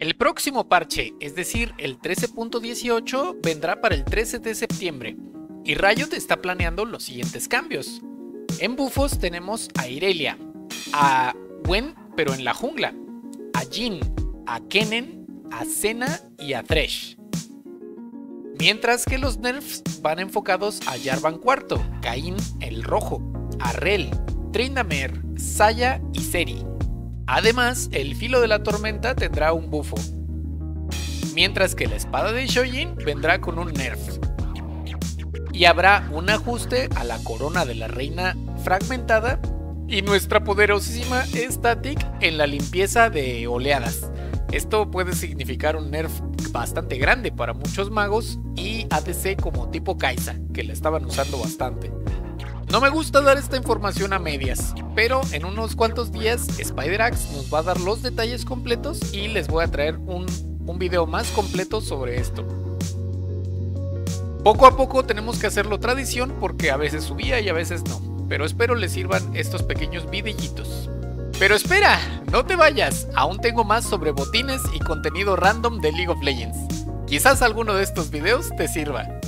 El próximo parche, es decir, el 13.18, vendrá para el 13 de septiembre y Riot está planeando los siguientes cambios. En bufos tenemos a Irelia, a Gwen pero en la jungla, a Jhin, a Kennen, a Senna y a Thresh. Mientras que los nerfs van enfocados a Jarvan IV, Caín el Rojo, a Rel, Trindamer, Saya y Seri. Además, el Filo de la Tormenta tendrá un buffo, mientras que la Espada de Shoujin vendrá con un nerf. Y habrá un ajuste a la Corona de la Reina Fragmentada y nuestra poderosísima Tatic en la limpieza de oleadas. Esto puede significar un nerf bastante grande para muchos magos y ADC como tipo Kai'Sa, que la estaban usando bastante. No me gusta dar esta información a medias, pero en unos cuantos días Spider-Axe nos va a dar los detalles completos y les voy a traer un video más completo sobre esto. Poco a poco tenemos que hacerlo tradición porque a veces subía y a veces no, pero espero les sirvan estos pequeños videitos. Pero espera, no te vayas, aún tengo más sobre botines y contenido random de League of Legends. Quizás alguno de estos videos te sirva.